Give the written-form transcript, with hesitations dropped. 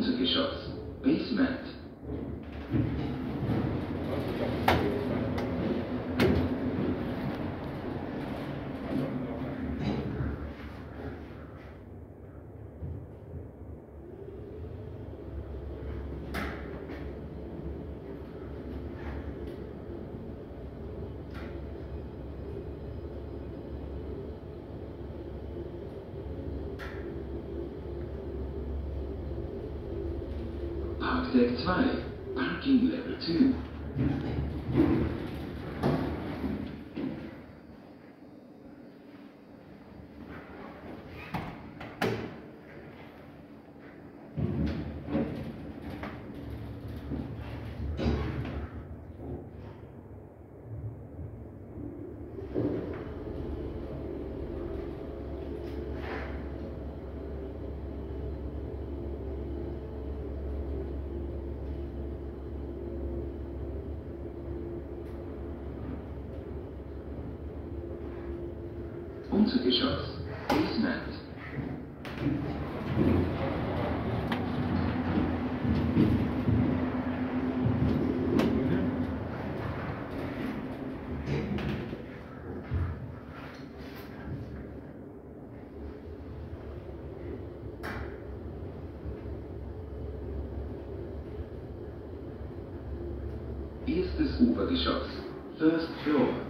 Untergeschoss, Basement. Deck 2, Parking Level 2. Untergeschoss, Basement. Erstes Obergeschoss, First Floor.